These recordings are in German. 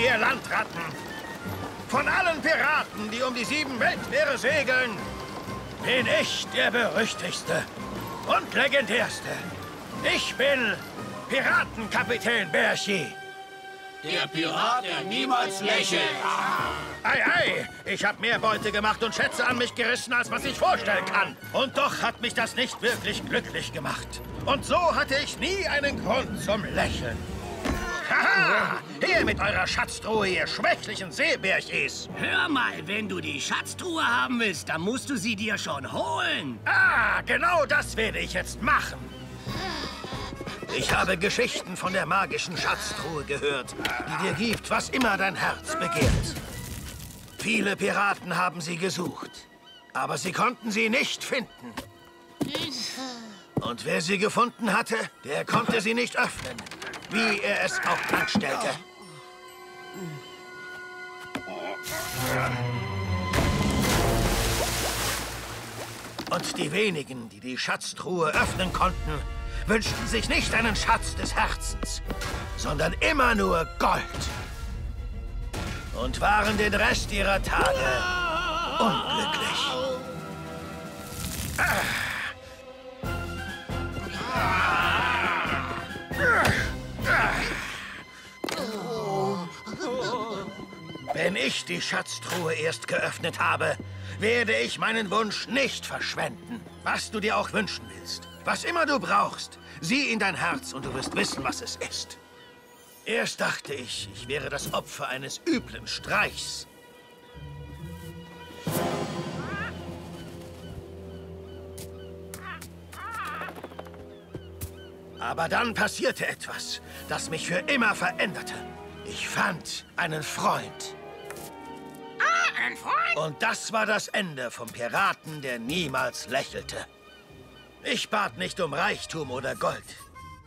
ihr Landratten! Von allen Piraten, die um die 7 Weltmeere segeln, bin ich der berüchtigste und legendärste. Ich bin Piratenkapitän-Bärchi. Der Pirat, der niemals lächelt. Ei, ei, ich habe mehr Beute gemacht und Schätze an mich gerissen, als was ich vorstellen kann. Und doch hat mich das nicht wirklich glücklich gemacht. Und so hatte ich nie einen Grund zum Lächeln. Haha, hier mit eurer Schatztruhe, ihr schwächlichen Seebärchis. Hör mal, wenn du die Schatztruhe haben willst, dann musst du sie dir schon holen. Ah, genau das werde ich jetzt machen. Ich habe Geschichten von der magischen Schatztruhe gehört, die dir gibt, was immer dein Herz begehrt. Viele Piraten haben sie gesucht, aber sie konnten sie nicht finden. Und wer sie gefunden hatte, der konnte sie nicht öffnen, wie er es auch anstellte. Und die wenigen, die die Schatztruhe öffnen konnten, wünschten sich nicht einen Schatz des Herzens, sondern immer nur Gold. Und waren den Rest ihrer Tage unglücklich. Wenn ich die Schatztruhe erst geöffnet habe, werde ich meinen Wunsch nicht verschwenden. Was du dir auch wünschen willst, was immer du brauchst, sieh in dein Herz und du wirst wissen, was es ist. Erst dachte ich, ich wäre das Opfer eines üblen Streichs. Aber dann passierte etwas, das mich für immer veränderte. Ich fand einen Freund. Ah, ein Freund? Und das war das Ende vom Piraten, der niemals lächelte. Ich bat nicht um Reichtum oder Gold.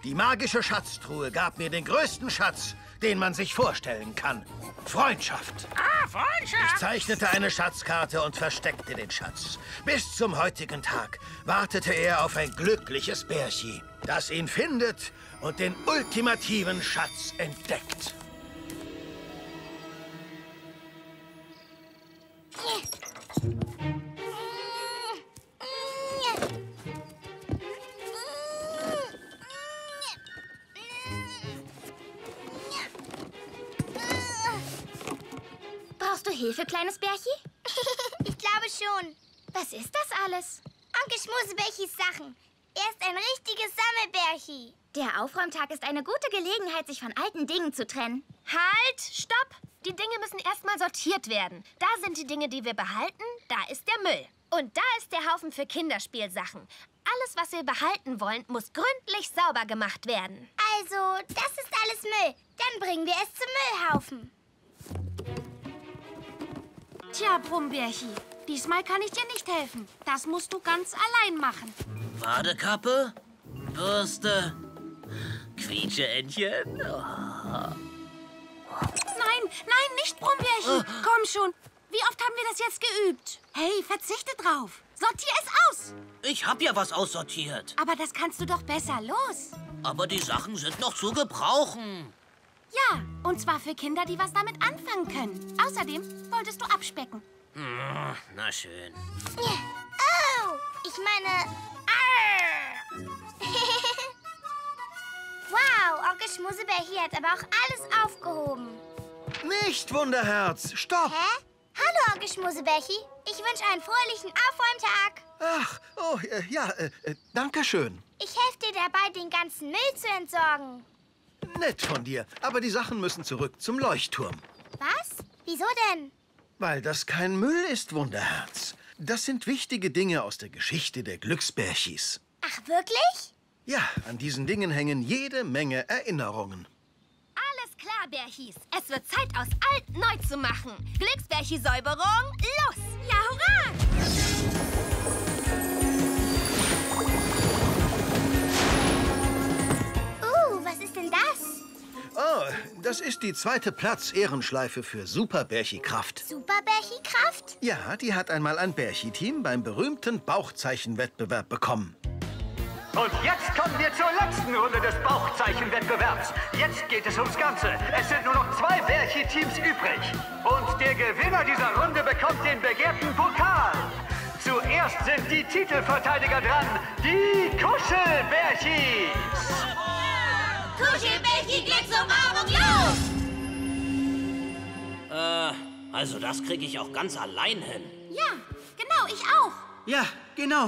Die magische Schatztruhe gab mir den größten Schatz, den man sich vorstellen kann. Freundschaft. Ah, Freundschaft! Ich zeichnete eine Schatzkarte und versteckte den Schatz. Bis zum heutigen Tag wartete er auf ein glückliches Bärchi, das ihn findet und den ultimativen Schatz entdeckt. Brauchst du Hilfe, kleines Bärchi? Ich glaube schon. Was ist das alles? Onkel Schmusebärchis Sachen. Er ist ein richtiges Sammelbärchi. Der Aufräumtag ist eine gute Gelegenheit, sich von alten Dingen zu trennen. Halt! Stopp! Die Dinge müssen erstmal sortiert werden. Da sind die Dinge, die wir behalten, da ist der Müll. Und da ist der Haufen für Kinderspielsachen. Alles, was wir behalten wollen, muss gründlich sauber gemacht werden. Also, das ist alles Müll. Dann bringen wir es zum Müllhaufen. Tja, Brummbärchi, diesmal kann ich dir nicht helfen. Das musst du ganz allein machen. Badekappe, Bürste, Quietscheentchen. Oh. Nein, nein, nicht Brummbärchi. Oh. Komm schon, wie oft haben wir das jetzt geübt? Hey, verzichte drauf. Sortier es aus. Ich hab ja was aussortiert. Aber das kannst du doch besser. Los. Aber die Sachen sind noch zu gebrauchen. Ja, und zwar für Kinder, die was damit anfangen können. Außerdem wolltest du abspecken. Na schön. Oh, ich meine... Wow, Onkel Schmusebärchi hat aber auch alles aufgehoben. Nicht, Wunderherz, stopp! Hä? Hallo, Onkel Schmusebärchi. Ich wünsche einen fröhlichen Aufräumtag. Ach, oh, ja, danke schön. Ich helfe dir dabei, den ganzen Müll zu entsorgen. Nett von dir, aber die Sachen müssen zurück zum Leuchtturm. Was? Wieso denn? Weil das kein Müll ist, Wunderherz. Das sind wichtige Dinge aus der Geschichte der Glücksbärchis. Ach, wirklich? Ja, an diesen Dingen hängen jede Menge Erinnerungen. Alles klar, Bärchis. Es wird Zeit, aus alt neu zu machen. Glücksbärchi-Säuberung, los! Ja, hurra! Was ist denn das? Oh, das ist die zweite Platz-Ehrenschleife für Superbärchi-Kraft. Superbärchi-Kraft? Ja, die hat einmal ein Bärchi-Team beim berühmten Bauchzeichenwettbewerb bekommen. Und jetzt kommen wir zur letzten Runde des Bauchzeichenwettbewerbs. Jetzt geht es ums Ganze. Es sind nur noch 2 Bärchi-Teams übrig. Und der Gewinner dieser Runde bekommt den begehrten Pokal. Zuerst sind die Titelverteidiger dran, die Kuschelbärchis. Kuschelbärchi, Glücksumarmung, los! Also das kriege ich auch ganz allein hin. Ja, genau, ich auch. Ja, genau.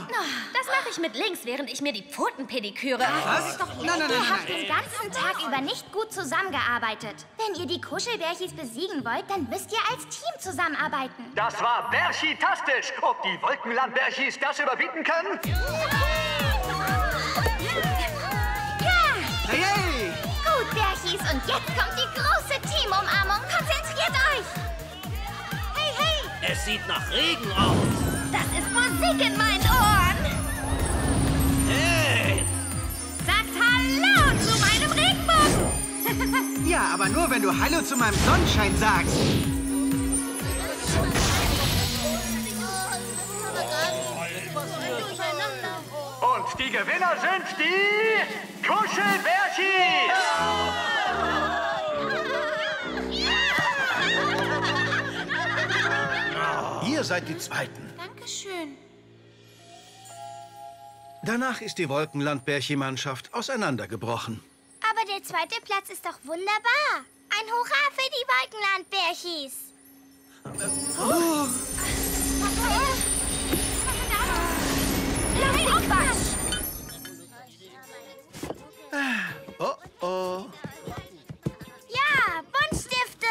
Das mache ich mit links, während ich mir die Pfoten pediküre. Das ist doch ehrlich. Ihr habt den ganzen Tag über nicht gut zusammengearbeitet. Wenn ihr die Kuschelbärchis besiegen wollt, dann müsst ihr als Team zusammenarbeiten. Das war Bärchi-tastisch. Ob die Wolkenland-Bärchis das überbieten können? Ja! Hey! Gut, Bärchis, und jetzt kommt die große Teamumarmung. Konzentriert euch! Hey, hey! Es sieht nach Regen aus. Das ist Musik in meinen Ohren! Hey! Sagt Hallo zu meinem Regenbogen! Ja, aber nur, wenn du Hallo zu meinem Sonnenschein sagst. Und die Gewinner sind die Kuschelbärchis! Ja! Ihr seid die Zweiten. Dankeschön. Danach ist die Wolkenland-Bärchi-Mannschaft auseinandergebrochen. Aber der zweite Platz ist doch wunderbar. Ein Hurra für die Wolkenland-Bärchis. Oh. Oh. Oh, oh. Ja, Buntstifte.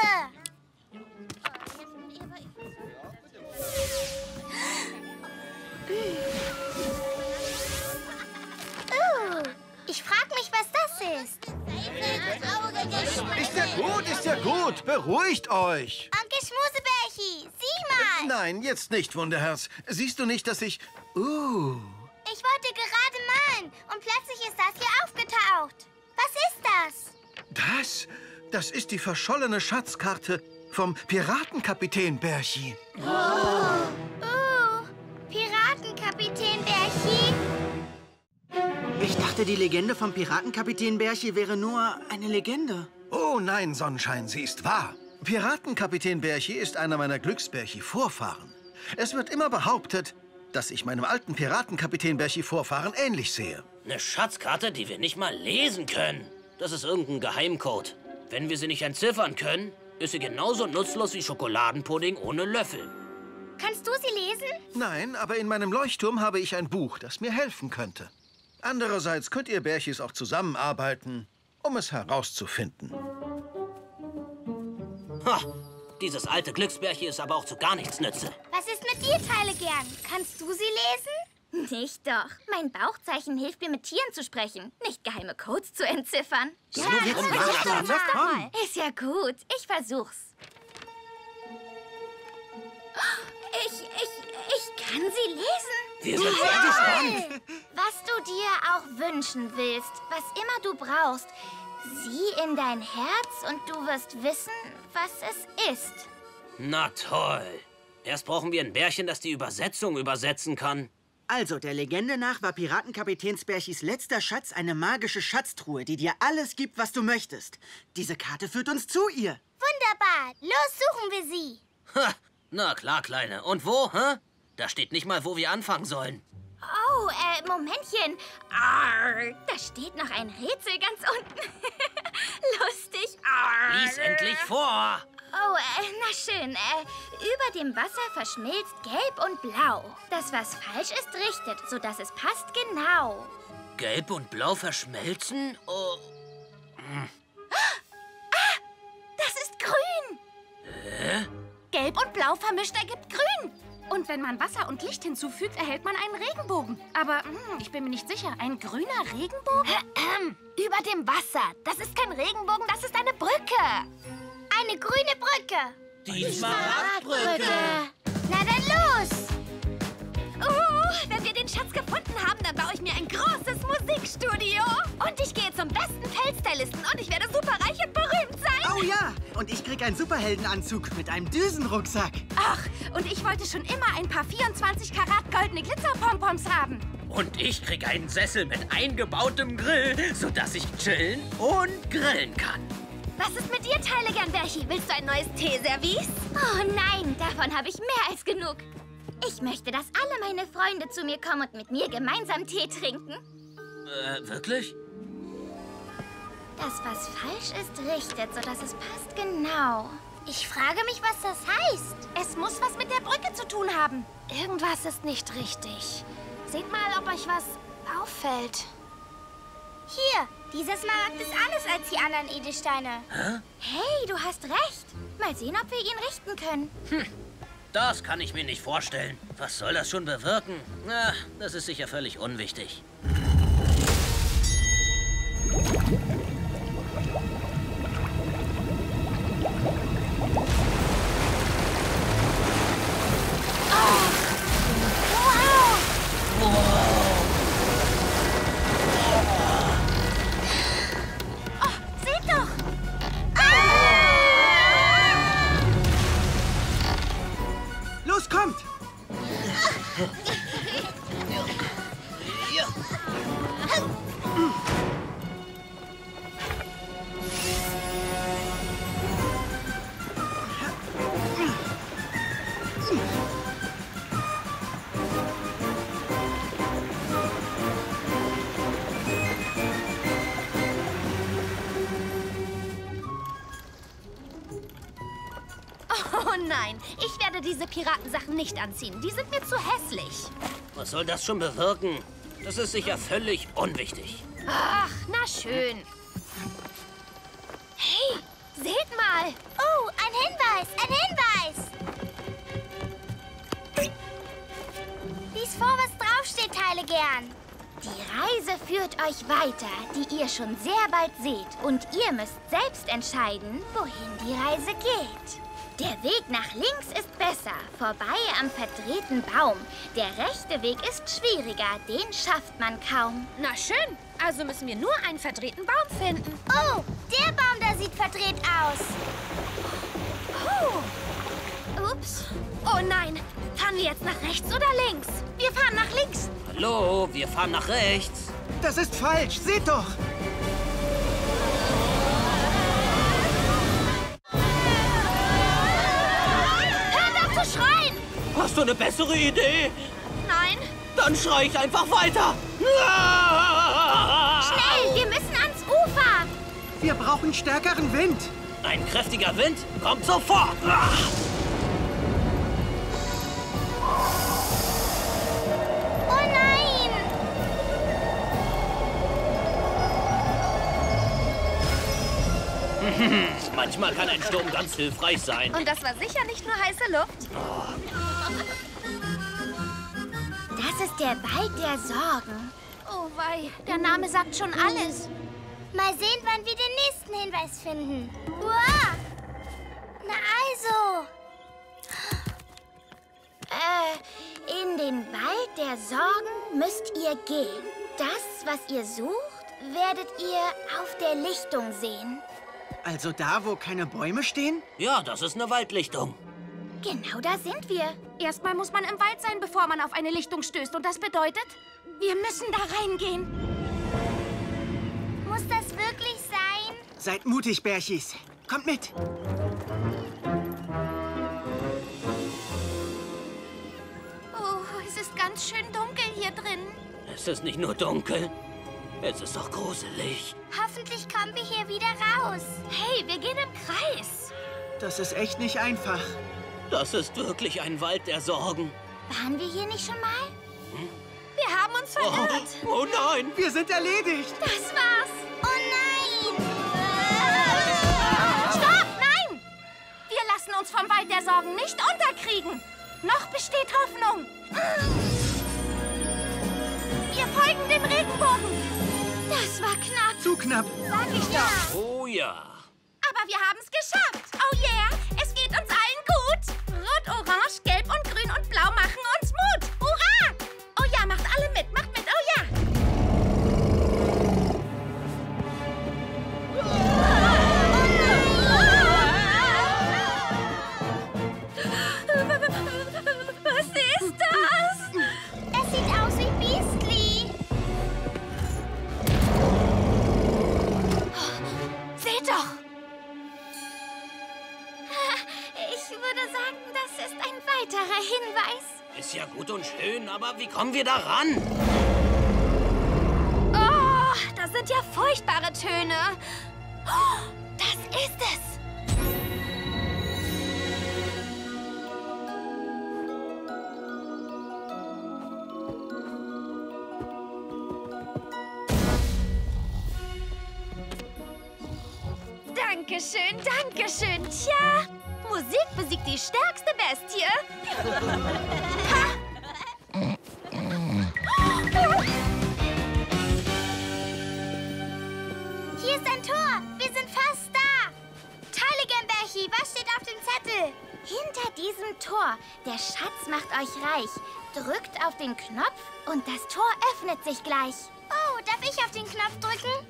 Ich frag mich, was das ist. Ist ja gut, ist ja gut. Beruhigt euch. Onkel Schmusebärchi, sieh mal. Nein, jetzt nicht, Wunderherz. Siehst du nicht, dass ich... Ich wollte gerade malen und plötzlich ist das hier aufgetaucht. Was ist das? Das? Das ist die verschollene Schatzkarte vom Piratenkapitän-Bärchi. Piratenkapitän-Bärchi? Ich dachte, die Legende vom Piratenkapitän-Bärchi wäre nur eine Legende. Oh nein, Sonnenschein, sie ist wahr. Piratenkapitän-Bärchi ist einer meiner Glücksbärchi-Vorfahren. Es wird immer behauptet, dass ich meinem alten Piratenkapitän-Bärchi-Vorfahren ähnlich sehe. Eine Schatzkarte, die wir nicht mal lesen können. Das ist irgendein Geheimcode. Wenn wir sie nicht entziffern können, ist sie genauso nutzlos wie Schokoladenpudding ohne Löffel. Kannst du sie lesen? Nein, aber in meinem Leuchtturm habe ich ein Buch, das mir helfen könnte. Andererseits könnt ihr Bärchis auch zusammenarbeiten, um es herauszufinden. Ha! Dieses alte Glücksbärchi ist aber auch zu gar nichts nütze. Was ist mit dir, Teile-Gern? Kannst du sie lesen? Nicht doch. Mein Bauchzeichen hilft mir, mit Tieren zu sprechen, nicht geheime Codes zu entziffern. Ja, komm. Ist ja gut. Ich versuch's. Ich kann sie lesen. Wir sind sehr gespannt. Was du dir auch wünschen willst, was immer du brauchst, sieh in dein Herz und du wirst wissen, was es ist. Na toll. Erst brauchen wir ein Bärchen, das die Übersetzung übersetzen kann. Also, der Legende nach war Piratenkapitänsbärchis letzter Schatz eine magische Schatztruhe, die dir alles gibt, was du möchtest. Diese Karte führt uns zu ihr. Wunderbar. Los, suchen wir sie. Ha. Na klar, Kleine. Und wo, hä? Da steht nicht mal, wo wir anfangen sollen. Oh, Momentchen. Arr, da steht noch ein Rätsel ganz unten. Lustig. Arr. Lies endlich vor. Oh, na schön. Über dem Wasser verschmilzt gelb und blau. Das, was falsch ist, richtet, sodass es passt genau. Gelb und blau verschmelzen? Oh. Hm. Ah, das ist grün. Hä? Gelb und Blau vermischt ergibt Grün. Und wenn man Wasser und Licht hinzufügt, erhält man einen Regenbogen. Aber ich bin mir nicht sicher, ein grüner Regenbogen? Über dem Wasser. Das ist kein Regenbogen, das ist eine Brücke. Eine grüne Brücke. Die Smaragdbrücke. Na dann los. Wenn wir den Schatz gefunden haben, dann baue ich mir ein großes Musikstudio. Und ich gehe zum besten Pelzstylisten und ich werde superreich und berühmt sein. Oh ja, und ich krieg einen Superheldenanzug mit einem Düsenrucksack. Ach, und ich wollte schon immer ein paar 24 Karat goldene Glitzerpompons haben. Und ich krieg einen Sessel mit eingebautem Grill, sodass ich chillen und grillen kann. Was ist mit dir, Teile-Gern-Bärchi? Willst du ein neues Teeservice? Oh nein, davon habe ich mehr als genug. Ich möchte, dass alle meine Freunde zu mir kommen und mit mir gemeinsam Tee trinken. Wirklich? Das, was falsch ist, richtet, sodass es passt genau. Ich frage mich, was das heißt. Es muss was mit der Brücke zu tun haben. Irgendwas ist nicht richtig. Seht mal, ob euch was auffällt. Hier, dieser Smaragd ist anders als die anderen Edelsteine. Hä? Hey, du hast recht. Mal sehen, ob wir ihn richten können. Hm, das kann ich mir nicht vorstellen. Was soll das schon bewirken? Na, das ist sicher völlig unwichtig. Nein, ich werde diese Piratensachen nicht anziehen. Die sind mir zu hässlich. Was soll das schon bewirken? Das ist sicher völlig unwichtig. Ach, na schön. Hey, seht mal. Oh, ein Hinweis, ein Hinweis. Lies vor, was draufsteht, Teile-Gern. Die Reise führt euch weiter, die ihr schon sehr bald seht. Und ihr müsst selbst entscheiden, wohin die Reise geht. Der Weg nach links ist besser, vorbei am verdrehten Baum. Der rechte Weg ist schwieriger, den schafft man kaum. Na schön, also müssen wir nur einen verdrehten Baum finden. Oh, der Baum da sieht verdreht aus. Oh. Ups. Oh nein, fahren wir jetzt nach rechts oder links? Wir fahren nach links. Hallo, wir fahren nach rechts. Das ist falsch, seht doch. Hast du eine bessere Idee? Nein. Dann schrei ich einfach weiter. Schnell, wir müssen ans Ufer. Wir brauchen stärkeren Wind. Ein kräftiger Wind kommt sofort. Oh nein. Manchmal kann ein Sturm ganz hilfreich sein. Und das war sicher nicht nur heiße Luft. Oh. Das ist der Wald der Sorgen. Oh wei, der Name sagt schon alles. Mal sehen, wann wir den nächsten Hinweis finden. Uah! Na also. In den Wald der Sorgen müsst ihr gehen. Das, was ihr sucht, werdet ihr auf der Lichtung sehen. Also da, wo keine Bäume stehen? Ja, das ist eine Waldlichtung. Genau da sind wir. Erstmal muss man im Wald sein, bevor man auf eine Lichtung stößt. Und das bedeutet, wir müssen da reingehen. Muss das wirklich sein? Seid mutig, Bärchis. Kommt mit. Oh, es ist ganz schön dunkel hier drin. Es ist nicht nur dunkel. Es ist doch gruselig. Hoffentlich kommen wir hier wieder raus. Hey, wir gehen im Kreis. Das ist echt nicht einfach. Das ist wirklich ein Wald der Sorgen. Waren wir hier nicht schon mal? Hm? Wir haben uns verirrt. Oh nein, wir sind erledigt. Das war's. Oh nein! Stopp, nein! Wir lassen uns vom Wald der Sorgen nicht unterkriegen. Noch besteht Hoffnung. Wir folgen dem Regenbogen. Das war knapp. Zu knapp. Sag ich doch. Oh ja. Aber wir haben es geschafft. Oh yeah, es geht uns allen gut. Rot, Orange, Gelb und Grün und Blau machen uns Mut. Hurra! Oh ja, macht alle mit, macht mit, oh ja. Was ist das? Es sieht aus wie Biestli. würde sagen, das ist ein weiterer Hinweis. Ist ja gut und schön, aber wie kommen wir da ran? Oh, das sind ja furchtbare Töne. Oh, das ist es. Dankeschön, dankeschön. Tja, Musik besiegt die stärkste Bestie. Hier ist ein Tor. Wir sind fast da. Glücksbärchi, was steht auf dem Zettel? Hinter diesem Tor. Der Schatz macht euch reich. Drückt auf den Knopf und das Tor öffnet sich gleich. Oh, darf ich auf den Knopf drücken?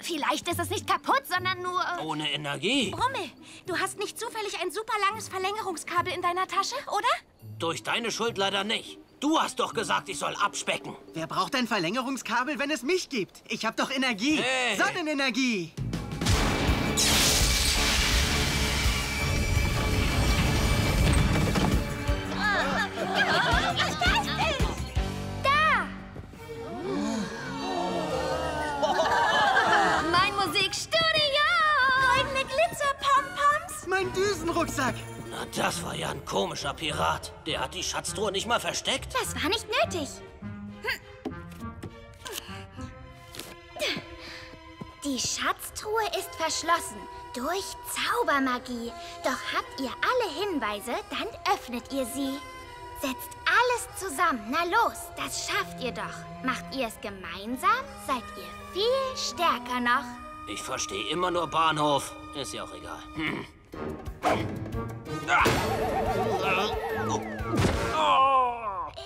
Vielleicht ist es nicht kaputt, sondern nur... ohne Energie. Brummel, du hast nicht zufällig ein super langes Verlängerungskabel in deiner Tasche, oder? Durch deine Schuld leider nicht. Du hast doch gesagt, ich soll abspecken. Wer braucht ein Verlängerungskabel, wenn es mich gibt? Ich habe doch Energie. Hey. Sonnenenergie. Mein Düsenrucksack. Na, das war ja ein komischer Pirat. Der hat die Schatztruhe nicht mal versteckt. Das war nicht nötig. Hm. Die Schatztruhe ist verschlossen. Durch Zaubermagie. Doch habt ihr alle Hinweise, dann öffnet ihr sie. Setzt alles zusammen. Na los, das schafft ihr doch. Macht ihr es gemeinsam, seid ihr viel stärker noch. Ich verstehe immer nur Bahnhof. Ist ja auch egal. Hm.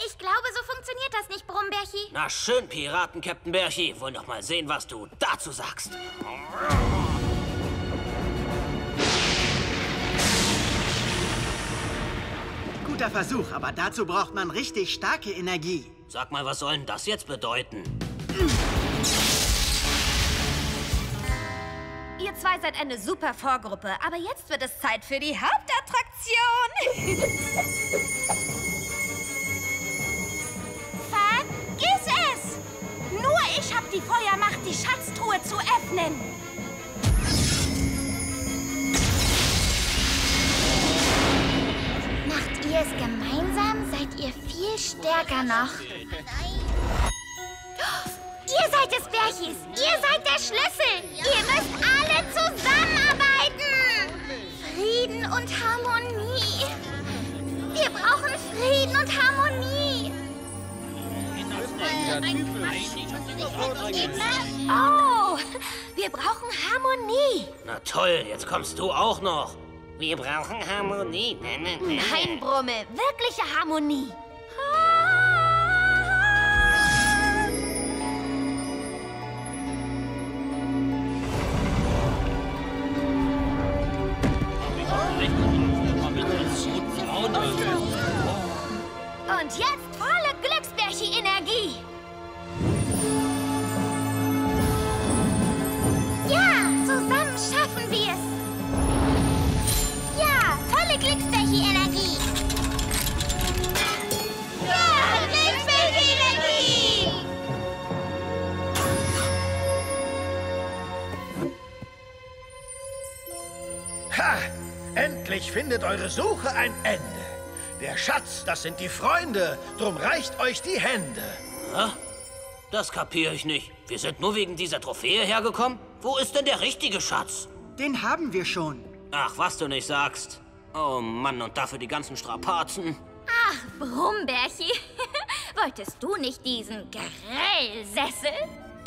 Ich glaube, so funktioniert das nicht, Brummbärchi. Na schön, Piratenkapitän-Bärchi. Wollen doch mal sehen, was du dazu sagst. Guter Versuch, aber dazu braucht man richtig starke Energie. Sag mal, was soll denn das jetzt bedeuten? Ihr zwei seid eine super Vorgruppe, aber jetzt wird es Zeit für die Hauptattraktion. Vergiss es! Nur ich habe die Feuermacht, die Schatztruhe zu öffnen. Macht ihr es gemeinsam, seid ihr viel stärker noch. Ihr seid es, Bärchis! Ihr seid der Schlüssel! Ihr müsst alle zusammenarbeiten! Frieden und Harmonie! Wir brauchen Frieden und Harmonie! Oh, wir brauchen Harmonie! Na toll, jetzt kommst du auch noch! Wir brauchen Harmonie! Nein, Brummel, wirkliche Harmonie! Und jetzt volle Glücksbärchi-Energie! Ja, zusammen schaffen wir es! Ja, volle Glücksbärchi-Energie! Ja, Glücksbärchi-Energie! Ha! Endlich findet eure Suche ein Ende! Der Schatz, das sind die Freunde. Drum reicht euch die Hände. Ja, das kapiere ich nicht. Wir sind nur wegen dieser Trophäe hergekommen? Wo ist denn der richtige Schatz? Den haben wir schon. Ach, was du nicht sagst. Oh Mann, und dafür die ganzen Strapazen. Ach, Brummbärchi. Wolltest du nicht diesen Grellsessel?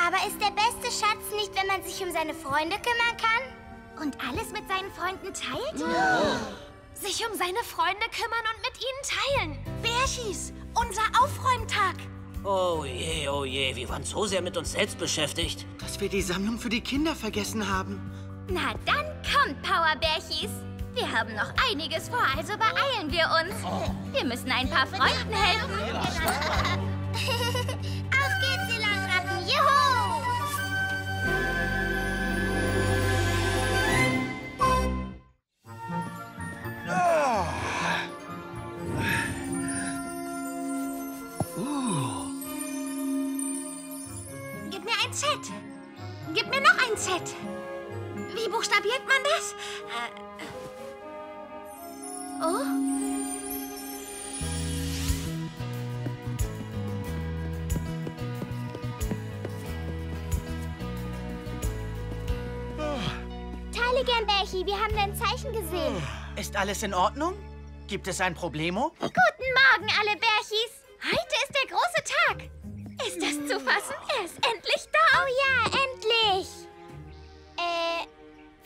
Aber ist der beste Schatz nicht, wenn man sich um seine Freunde kümmern kann? Und alles mit seinen Freunden teilt? Oh. Sich um seine Freunde kümmern und mit ihnen teilen. Bärchis, unser Aufräumtag. Oh je, wir waren so sehr mit uns selbst beschäftigt. Dass wir die Sammlung für die Kinder vergessen haben. Na dann kommt, Powerbärchis. Wir haben noch einiges vor, also beeilen wir uns. Wir müssen ein paar Freunden helfen. Auf geht's, ihr Landratten. Juhu! Gib mir ein Z. Gib mir noch ein Z. Wie buchstabiert man das? Oh? Taligan Bärchi, wir haben dein Zeichen gesehen. Ist alles in Ordnung? Gibt es ein Problemo? Guten Morgen, alle Bärchis. Heute ist der große Tag. Ist das zu fassen? Er ist endlich da. Oh ja, endlich.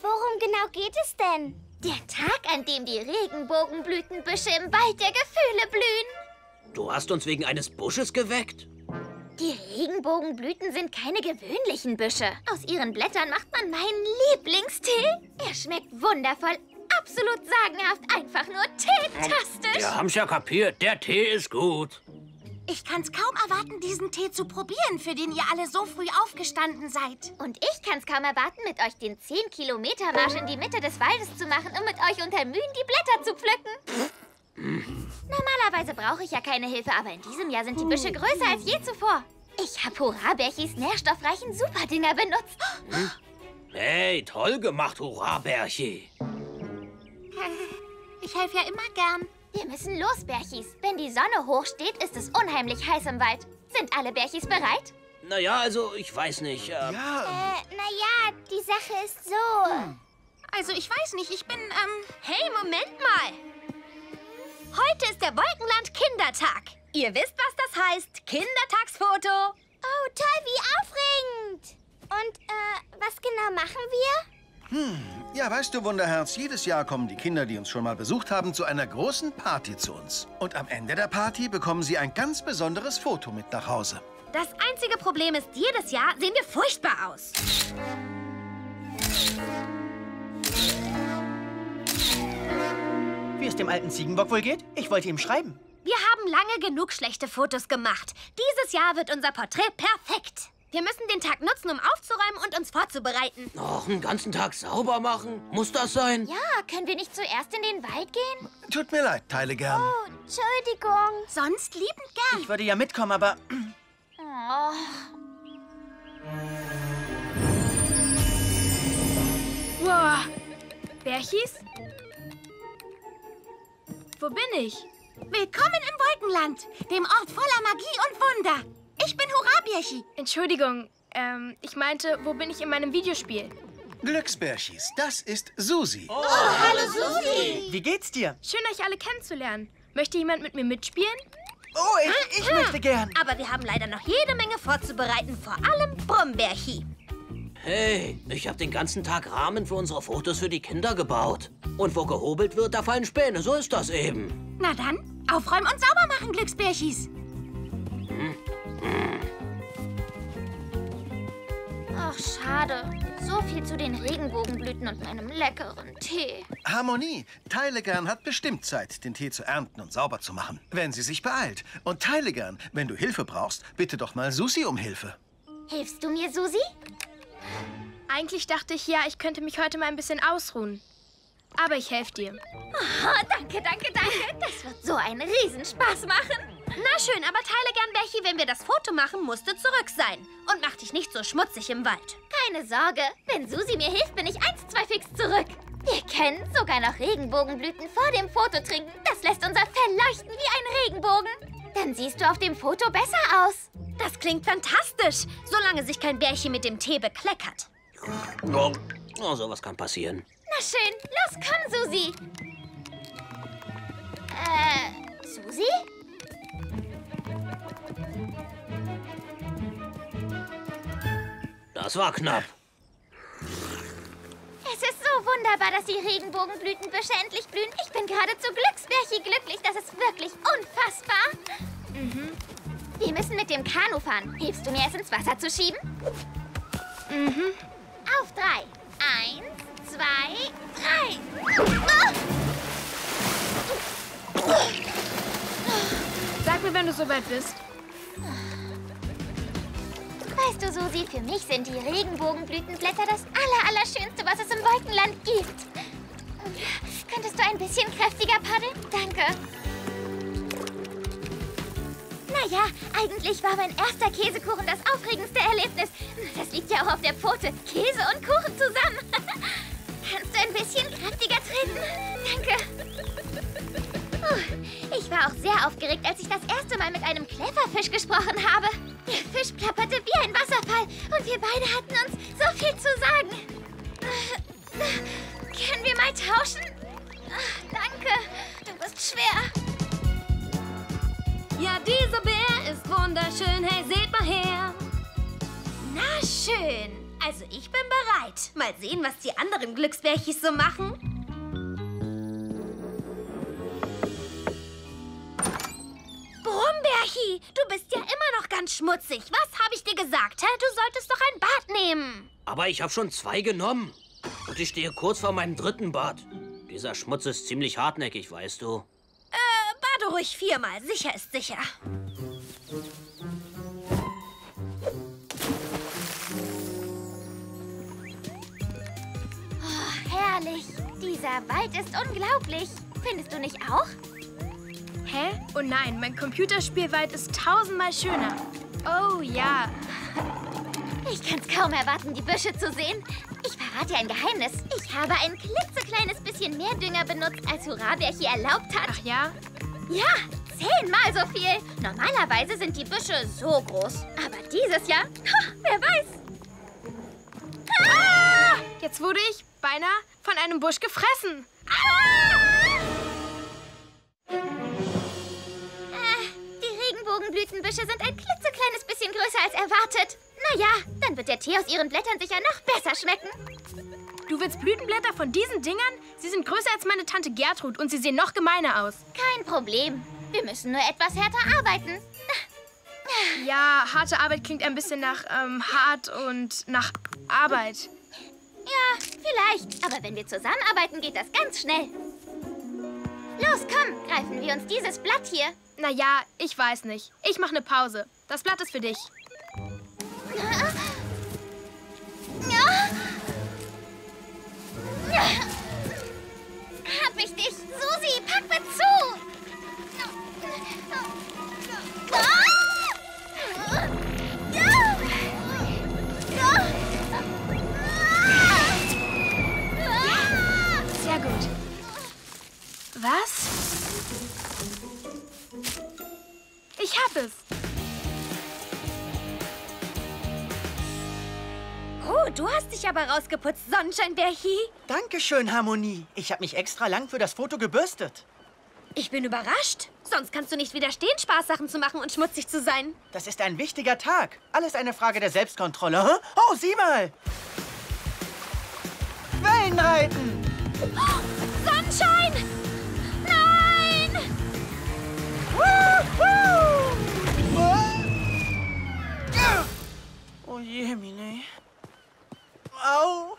Worum genau geht es denn? Der Tag, an dem die Regenbogenblütenbüsche im Wald der Gefühle blühen. Du hast uns wegen eines Busches geweckt? Die Regenbogenblüten sind keine gewöhnlichen Büsche. Aus ihren Blättern macht man meinen Lieblingstee. Er schmeckt wundervoll, absolut sagenhaft, einfach nur teetastisch. Wir haben's ja kapiert, der Tee ist gut. Ich kann's kaum erwarten, diesen Tee zu probieren, für den ihr alle so früh aufgestanden seid. Und ich kann's kaum erwarten, mit euch den 10-Kilometer-Marsch in die Mitte des Waldes zu machen, um mit euch unter Mühen die Blätter zu pflücken. Normalerweise brauche ich ja keine Hilfe, aber in diesem Jahr sind die Büsche größer als je zuvor. Ich hab Hurra-Bärchis nährstoffreichen Superdinger benutzt. Hey, toll gemacht, Hurra-Bärchi. Ich helfe ja immer gern. Wir müssen los, Bärchis. Wenn die Sonne hochsteht, ist es unheimlich heiß im Wald. Sind alle Bärchis bereit? Naja, also, ich weiß nicht. Naja, die Sache ist so. Also, ich weiß nicht, ich bin, Hey, Moment mal! Heute ist der Wolkenland-Kindertag. Ihr wisst, was das heißt. Kindertagsfoto. Oh, toll, wie aufregend! Und, was genau machen wir? Ja, weißt du, Wunderherz, jedes Jahr kommen die Kinder, die uns schon mal besucht haben, zu einer großen Party zu uns. Und am Ende der Party bekommen sie ein ganz besonderes Foto mit nach Hause. Das einzige Problem ist, jedes Jahr sehen wir furchtbar aus. Wie es dem alten Ziegenbock wohl geht? Ich wollte ihm schreiben. Wir haben lange genug schlechte Fotos gemacht. Dieses Jahr wird unser Porträt perfekt. Wir müssen den Tag nutzen, um aufzuräumen und uns vorzubereiten. Och, den ganzen Tag sauber machen? Muss das sein? Ja, können wir nicht zuerst in den Wald gehen? Tut mir leid, teile gern. Oh, Entschuldigung. Sonst liebend gern. Ich würde ja mitkommen, aber... Oh. Wow. Bärchis? Wo bin ich? Willkommen im Wolkenland, dem Ort voller Magie und Wunder. Ich bin Hurra-Bärchi. Entschuldigung, ich meinte, wo bin ich in meinem Videospiel? Glücksbärchis, das ist Susi. Oh, hallo Susi. Wie geht's dir? Schön, euch alle kennenzulernen. Möchte jemand mit mir mitspielen? Oh, ich möchte gern. Aber wir haben leider noch jede Menge vorzubereiten, vor allem Brummbärchi. Hey, ich habe den ganzen Tag Rahmen für unsere Fotos für die Kinder gebaut. Und wo gehobelt wird, da fallen Späne, so ist das eben. Na dann, aufräumen und sauber machen, Glücksbärchis. Ach, schade. So viel zu den Regenbogenblüten und meinem leckeren Tee. Harmonie, Teilegern hat bestimmt Zeit, den Tee zu ernten und sauber zu machen, wenn sie sich beeilt. Und Teilegern, wenn du Hilfe brauchst, bitte doch mal Susi um Hilfe. Hilfst du mir, Susi? Eigentlich dachte ich ja, ich könnte mich heute mal ein bisschen ausruhen. Aber ich helfe dir. Oh, danke, danke, danke. Das wird so einen Riesenspaß machen. Na schön, aber Teilegern, Bärchi, wenn wir das Foto machen, musst du zurück sein. Und mach dich nicht so schmutzig im Wald. Keine Sorge, wenn Susi mir hilft, bin ich 1-2 fix zurück. Wir können sogar noch Regenbogenblüten vor dem Foto trinken. Das lässt unser Fell leuchten wie ein Regenbogen. Dann siehst du auf dem Foto besser aus. Das klingt fantastisch, solange sich kein Bärchen mit dem Tee bekleckert. Oh, sowas kann passieren. Na schön, los, komm, Susi. Susi? Das war knapp. Es ist so wunderbar, dass die Regenbogenblütenbüsche endlich blühen. Ich bin geradezu Glücksbärchi glücklich. Das ist wirklich unfassbar. Wir müssen mit dem Kanu fahren. Hilfst du mir, es ins Wasser zu schieben? Auf 3. 1, 2, 3. Ah! Sag mir, wenn du soweit bist. Weißt du, Susi, für mich sind die Regenbogenblütenblätter das Allerschönste, was es im Wolkenland gibt. Könntest du ein bisschen kräftiger paddeln? Danke. Na Naja, eigentlich war mein erster Käsekuchen das aufregendste Erlebnis. Das liegt ja auch auf der Pfote. Käse und Kuchen zusammen. Kannst du ein bisschen kräftiger treten? Danke. Ich war auch sehr aufgeregt, als ich das erste Mal mit einem Kläfferfisch gesprochen habe. Der Fisch plapperte wie ein Wasserfall und wir beide hatten uns so viel zu sagen. Können wir mal tauschen? Danke, du bist schwer. Ja, dieser Bär ist wunderschön. Hey, seht mal her. Na schön. Also ich bin bereit. Mal sehen, was die anderen Glücksbärchis so machen. Brummbärchi, du bist ja immer noch ganz schmutzig. Was habe ich dir gesagt? Hä? Du solltest doch ein Bad nehmen. Aber ich habe schon zwei genommen. Und ich stehe kurz vor meinem dritten Bad. Dieser Schmutz ist ziemlich hartnäckig, weißt du. Bade ruhig viermal. Sicher ist sicher. Oh, herrlich. Dieser Wald ist unglaublich. Findest du nicht auch? Hä? Oh nein, mein Computerspielwald ist tausendmal schöner. Oh ja. Ich kann's kaum erwarten, die Büsche zu sehen. Ich verrate ein Geheimnis. Ich habe ein klitzekleines bisschen mehr Dünger benutzt, als Hurrabärchi erlaubt hat. Ach ja? Ja, 10-mal so viel. Normalerweise sind die Büsche so groß. Aber dieses Jahr, wer weiß. Ah! Jetzt wurde ich beinahe von einem Busch gefressen. Ah! Die Regenbogenblütenbüsche sind ein klitzekleines bisschen größer als erwartet. Naja, dann wird der Tee aus ihren Blättern sicher noch besser schmecken. Du willst Blütenblätter von diesen Dingern? Sie sind größer als meine Tante Gertrud und sie sehen noch gemeiner aus. Kein Problem. Wir müssen nur etwas härter arbeiten. Ja, harte Arbeit klingt ein bisschen nach hart und nach Arbeit. Ja, vielleicht. Aber wenn wir zusammenarbeiten, geht das ganz schnell. Los, komm, greifen wir uns dieses Blatt hier. Naja, ich weiß nicht. Ich mache eine Pause. Das Blatt ist für dich. Hab ich dich! Susi, pack mir zu! Sehr gut. Was? Ich hab es! Oh, du hast dich aber rausgeputzt, Sonnenschein-Bärchi. Dankeschön, Harmonie. Ich habe mich extra lang für das Foto gebürstet. Ich bin überrascht. Sonst kannst du nicht widerstehen, Spaßsachen zu machen und schmutzig zu sein. Das ist ein wichtiger Tag. Alles eine Frage der Selbstkontrolle. Huh? Oh, sieh mal! Wellenreiten! Oh, Sonnenschein! Nein! Oh je, Mine. Au!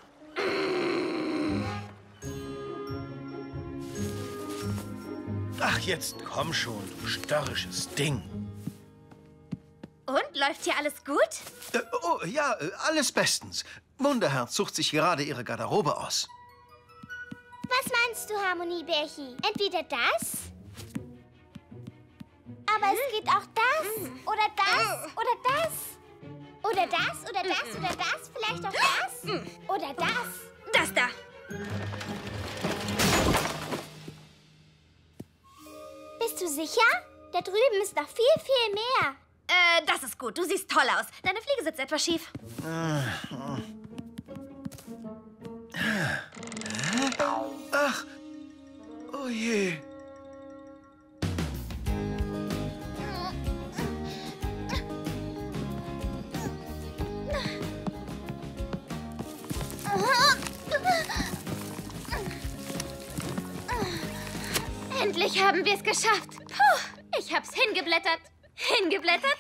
Ach, jetzt komm schon, du störrisches Ding. Und, läuft hier alles gut? Oh, ja, alles bestens. Wunderherz sucht sich gerade ihre Garderobe aus. Was meinst du, Harmonie-Bärchi? Entweder das, aber es geht auch das, oder das, oder das. Oder das, oder das, oder das, vielleicht auch das, oder das. Das da. Bist du sicher? Da drüben ist noch viel, viel mehr. Das ist gut. Du siehst toll aus. Deine Fliege sitzt etwas schief. Ach, oh je. Endlich haben wir es geschafft. Puh, ich hab's hingeblättert. Hingeblättert?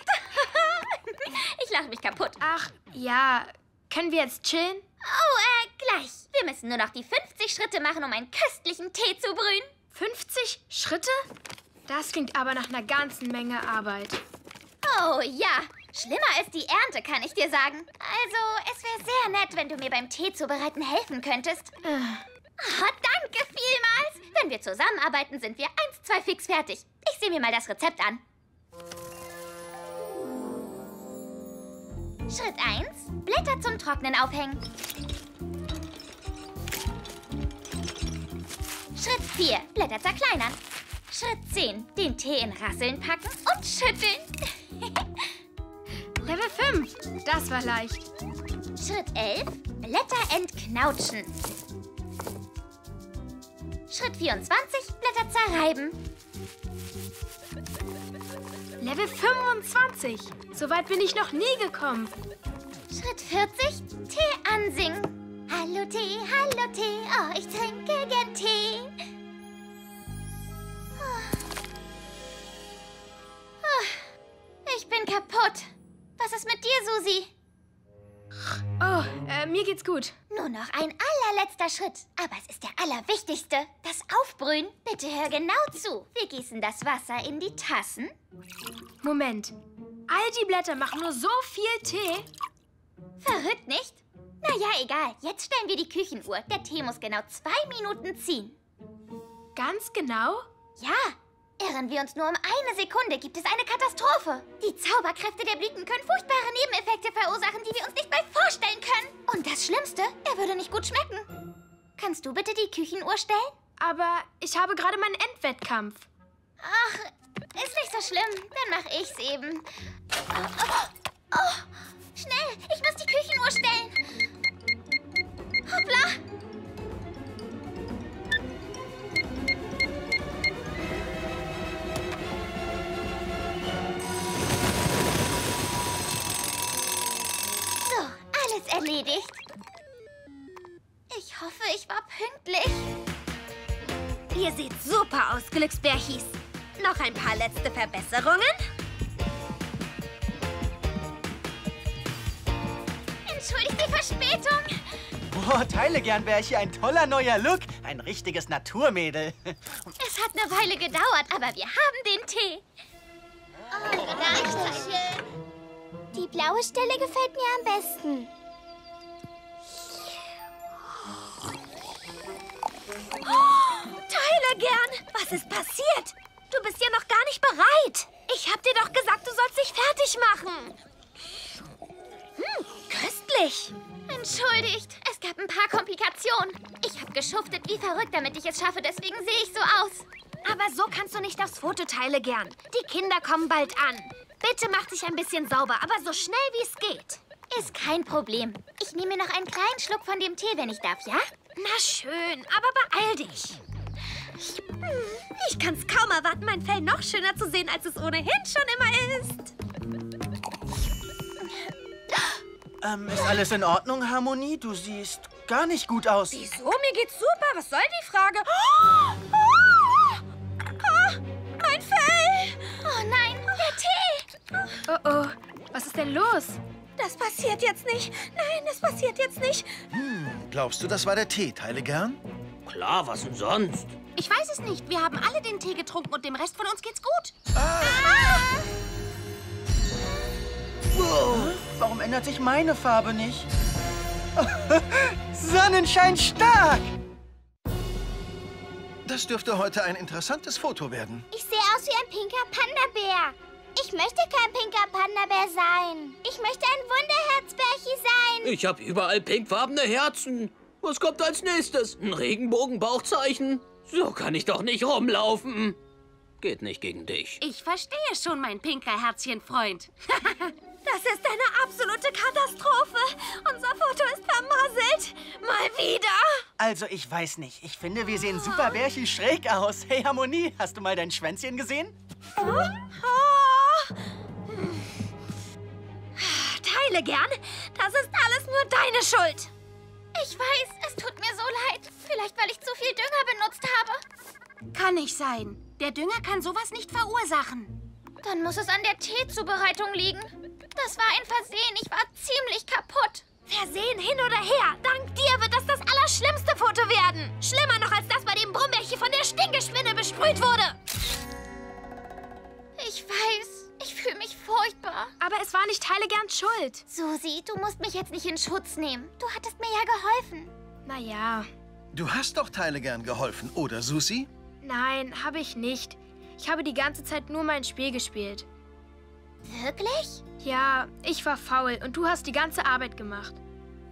Ich lache mich kaputt. Ach, ja. Können wir jetzt chillen? Oh, gleich. Wir müssen nur noch die 50 Schritte machen, um einen köstlichen Tee zu brühen. 50 Schritte? Das klingt aber nach einer ganzen Menge Arbeit. Oh, ja. Schlimmer als die Ernte, kann ich dir sagen. Also, es wäre sehr nett, wenn du mir beim Tee zubereiten helfen könntest. Oh, danke vielmals. Wenn wir zusammenarbeiten, sind wir 1, 2 fix fertig. Ich sehe mir mal das Rezept an. Schritt 1. Blätter zum Trocknen aufhängen. Schritt 4. Blätter zerkleinern. Schritt 10. Den Tee in Rasseln packen und schütteln. Level 5. Das war leicht. Schritt 11. Blätter entknautschen. Schritt 24. Blätter zerreiben. Level 25. So weit bin ich noch nie gekommen. Schritt 40. Tee ansingen. Hallo Tee, oh, ich trinke gern Tee. Oh. Oh. Ich bin kaputt. Was ist mit dir, Susi? Oh, mir geht's gut. Nur noch ein allerletzter Schritt. Aber es ist der allerwichtigste. Das Aufbrühen. Bitte hör genau zu. Wir gießen das Wasser in die Tassen. Moment. All die Blätter machen nur so viel Tee. Verrückt, nicht? Naja, egal. Jetzt stellen wir die Küchenuhr. Der Tee muss genau 2 Minuten ziehen. Ganz genau? Ja. Irren wir uns nur um 1 Sekunde, gibt es eine Katastrophe. Die Zauberkräfte der Blüten können furchtbare Nebeneffekte verursachen, die wir uns nicht mal vorstellen können. Und das Schlimmste, er würde nicht gut schmecken. Kannst du bitte die Küchenuhr stellen? Aber ich habe gerade meinen Endwettkampf. Ach, ist nicht so schlimm. Dann mache ich's eben. Oh, schnell, ich muss die Küchenuhr stellen. Hoppla. Erledigt. Ich hoffe, ich war pünktlich. Ihr seht super aus, Glücksbärchis. Noch ein paar letzte Verbesserungen? Entschuldigt die Verspätung. Oh, teile gern, Bärchi. Ein toller neuer Look. Ein richtiges Naturmädel. Es hat eine Weile gedauert, aber wir haben den Tee. Oh, danke schön. Die blaue Stelle gefällt mir am besten. Oh, teile gern! Was ist passiert? Du bist ja noch gar nicht bereit. Ich hab dir doch gesagt, du sollst dich fertig machen. Hm, köstlich. Entschuldigt, es gab ein paar Komplikationen. Ich hab geschuftet wie verrückt, damit ich es schaffe, deswegen sehe ich so aus. Aber so kannst du nicht aufs Foto, teile gern. Die Kinder kommen bald an. Bitte mach dich ein bisschen sauber, aber so schnell wie es geht. Ist kein Problem. Ich nehme mir noch einen kleinen Schluck von dem Tee, wenn ich darf, ja? Na schön, aber beeil dich. Ich kann's kaum erwarten, mein Fell noch schöner zu sehen, als es ohnehin schon immer ist. Ist alles in Ordnung, Harmonie? Du siehst gar nicht gut aus. Wieso? Mir geht's super. Was soll die Frage? Oh, mein Fell! Oh nein, der Tee! Oh, oh. Was ist denn los? Das passiert jetzt nicht. Nein, das passiert jetzt nicht. Glaubst du, das war der Tee, teile gern? Klar, was denn sonst? Ich weiß es nicht. Wir haben alle den Tee getrunken und dem Rest von uns geht's gut. Wow. Warum ändert sich meine Farbe nicht? Sonnenschein stark! Das dürfte heute ein interessantes Foto werden. Ich sehe aus wie ein pinker Panda-Bär. Ich möchte kein pinker Panda-Bär sein. Ich möchte ein Wunderherzbärchi sein. Ich habe überall pinkfarbene Herzen. Was kommt als nächstes? Ein Regenbogen-Bauchzeichen? So kann ich doch nicht rumlaufen. Geht nicht gegen dich. Ich verstehe schon, mein pinker Herzchenfreund. Das ist eine absolute Katastrophe. Unser Foto ist vermasselt. Mal wieder. Also, ich weiß nicht. Ich finde, wir sehen super Bärchi schräg aus. Hey, Harmonie, hast du mal dein Schwänzchen gesehen? Teile gern. Das ist alles nur deine Schuld. Ich weiß, es tut mir so leid. Vielleicht, weil ich zu viel Dünger benutzt habe. Kann nicht sein. Der Dünger kann sowas nicht verursachen. Dann muss es an der Teezubereitung liegen. Das war ein Versehen. Ich war ziemlich kaputt. Versehen hin oder her. Dank dir wird das das allerschlimmste Foto werden. Schlimmer noch als das, bei dem Brummbärchi von der Stinkespinne besprüht wurde. Ich weiß, ich fühle mich furchtbar. Aber es war nicht teile gern schuld. Susi, du musst mich jetzt nicht in Schutz nehmen. Du hattest mir ja geholfen. Naja. Du hast doch teile gern geholfen, oder, Susi? Nein, habe ich nicht. Ich habe die ganze Zeit nur mein Spiel gespielt. Wirklich? Ja, ich war faul und du hast die ganze Arbeit gemacht.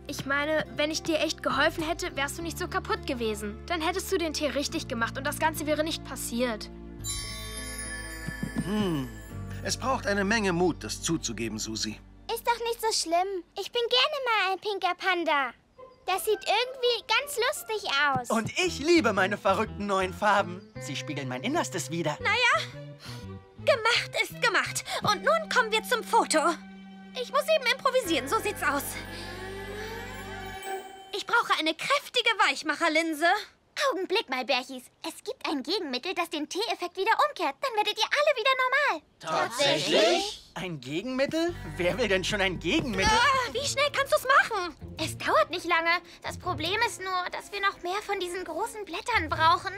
Ich meine, wenn ich dir echt geholfen hätte, wärst du nicht so kaputt gewesen. Dann hättest du den Tee richtig gemacht und das Ganze wäre nicht passiert. Es braucht eine Menge Mut, das zuzugeben, Susi. Ist doch nicht so schlimm. Ich bin gerne mal ein pinker Panda. Das sieht irgendwie ganz lustig aus. Und ich liebe meine verrückten neuen Farben. Sie spiegeln mein Innerstes wider. Naja, gemacht ist gemacht. Und nun kommen wir zum Foto. Ich muss eben improvisieren, so sieht's aus. Ich brauche eine kräftige Weichmacherlinse. Augenblick mal, Bärchis. Es gibt ein Gegenmittel, das den Tee-Effekt wieder umkehrt. Dann werdet ihr alle wieder normal. Tatsächlich? Ein Gegenmittel? Wer will denn schon ein Gegenmittel? Wie schnell kannst du's machen? Es dauert nicht lange. Das Problem ist nur, dass wir noch mehr von diesen großen Blättern brauchen.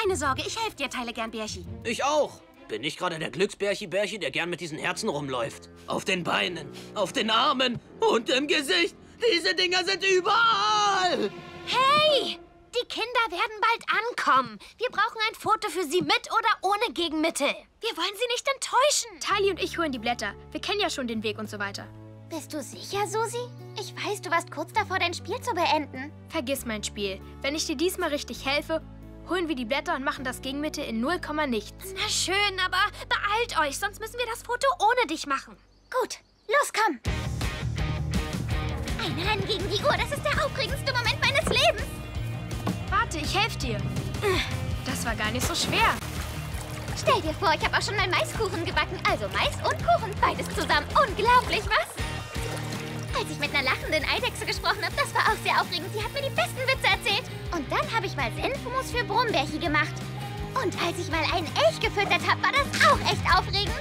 Keine Sorge, ich helfe dir, Teile gern, Bärchi. Ich auch. Bin ich gerade der Glücksbärchi, der gern mit diesen Herzen rumläuft? Auf den Beinen, auf den Armen und im Gesicht. Diese Dinger sind überall! Hey! Die Kinder werden bald ankommen. Wir brauchen ein Foto für sie mit oder ohne Gegenmittel. Wir wollen sie nicht enttäuschen. Tali und ich holen die Blätter. Wir kennen ja schon den Weg und so weiter. Bist du sicher, Susi? Ich weiß, du warst kurz davor, dein Spiel zu beenden. Vergiss mein Spiel. Wenn ich dir diesmal richtig helfe, holen wir die Blätter und machen das Gegenmittel in 0, nichts. Na schön, aber beeilt euch, sonst müssen wir das Foto ohne dich machen. Gut, los, komm. Ein Rennen gegen die Uhr, das ist der aufregendste Moment meines Lebens. Warte, ich helfe dir. Das war gar nicht so schwer. Stell dir vor, ich habe auch schon mal Maiskuchen gebacken. Also Mais und Kuchen, beides zusammen. Unglaublich, was? Als ich mit einer lachenden Eidechse gesprochen habe, das war auch sehr aufregend. Sie hat mir die besten Witze erzählt. Und dann habe ich mal Senfmus für Brummbärchi gemacht. Und als ich mal einen Elch gefüttert habe, war das auch echt aufregend.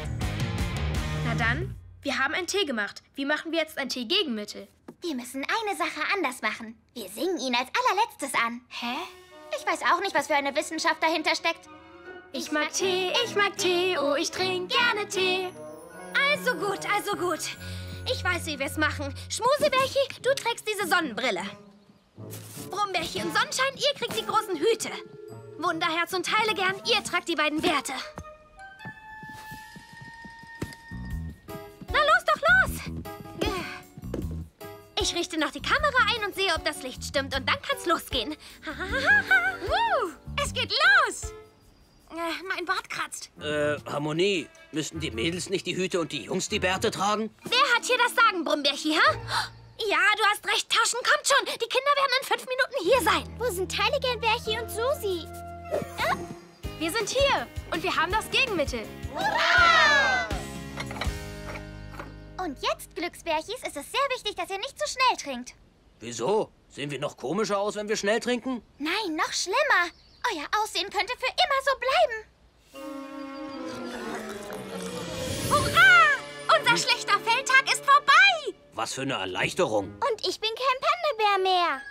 Na dann, wir haben einen Tee gemacht. Wie machen wir jetzt ein Tee-Gegenmittel? Wir müssen eine Sache anders machen. Wir singen ihn als allerletztes an. Hä? Ich weiß auch nicht, was für eine Wissenschaft dahinter steckt. Ich mag Tee, oh, ich trinke gerne Tee. Also gut, also gut. Ich weiß, wie wir es machen. Schmusebärchi, du trägst diese Sonnenbrille. Brummbärchi und Sonnenschein, ihr kriegt die großen Hüte. Wunderherz und Teile gern, ihr tragt die beiden Werte. Na los, doch los! Ich richte noch die Kamera ein und sehe, ob das Licht stimmt. Und dann kann's losgehen. Es geht los! Mein Bart kratzt. Harmonie. Müssten die Mädels nicht die Hüte und die Jungs die Bärte tragen? Wer hat hier das Sagen, Brummbärchi, hä? Ja, du hast recht. Tauschen kommt schon. Die Kinder werden in 5 Minuten hier sein. Wo sind Teile gern, Bärchi und Susi? Wir sind hier. Und wir haben das Gegenmittel. Hurra! Und jetzt, Glücksbärchis, ist es sehr wichtig, dass ihr nicht zu schnell trinkt. Wieso? Sehen wir noch komischer aus, wenn wir schnell trinken? Nein, noch schlimmer. Euer Aussehen könnte für immer so bleiben. Hurra! Unser schlechter Feldtag ist vorbei! Was für eine Erleichterung. Und ich bin kein Panda-Bär mehr.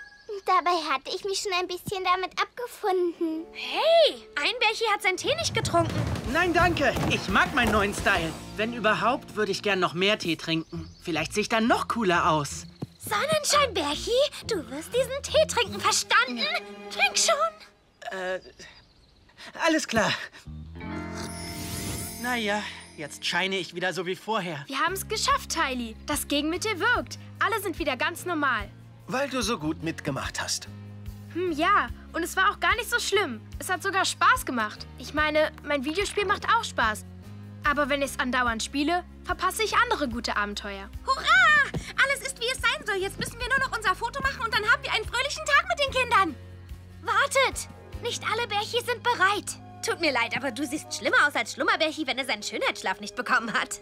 Dabei hatte ich mich schon ein bisschen damit abgefunden. Hey, ein Bärchi hat seinen Tee nicht getrunken. Nein, danke. Ich mag meinen neuen Style. Wenn überhaupt, würde ich gern noch mehr Tee trinken. Vielleicht sehe ich dann noch cooler aus. Sonnenschein-Bärchi, du wirst diesen Tee trinken, verstanden? Trink schon. Alles klar. Naja, jetzt scheine ich wieder so wie vorher. Wir haben es geschafft, Teili. Das Gegenmittel wirkt. Alle sind wieder ganz normal. Weil du so gut mitgemacht hast. Ja. Und es war auch gar nicht so schlimm. Es hat sogar Spaß gemacht. Ich meine, mein Videospiel macht auch Spaß. Aber wenn ich es andauernd spiele, verpasse ich andere gute Abenteuer. Hurra! Alles ist, wie es sein soll. Jetzt müssen wir nur noch unser Foto machen und dann haben wir einen fröhlichen Tag mit den Kindern. Wartet! Nicht alle Bärchi sind bereit. Tut mir leid, aber du siehst schlimmer aus als Schlummerbärchi, wenn er seinen Schönheitsschlaf nicht bekommen hat.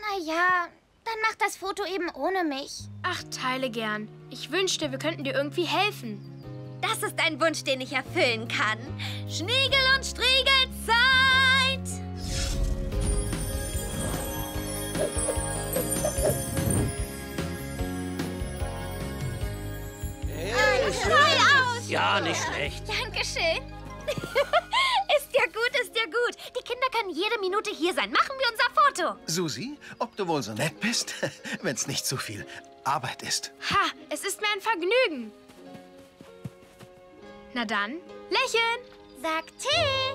Naja... Dann mach das Foto eben ohne mich. Ach, Teile gern. Ich wünschte, wir könnten dir irgendwie helfen. Das ist ein Wunsch, den ich erfüllen kann. Schniegel und Striegelzeit! Hey, toll aus! Ja, nicht schlecht. Dankeschön. Ist ja gut. Die Kinder können jede Minute hier sein. Machen wir unser Foto. Susi, ob du wohl so nett bist, wenn es nicht zu viel Arbeit ist. Ha, es ist mir ein Vergnügen. Na dann, lächeln. Sag Tee.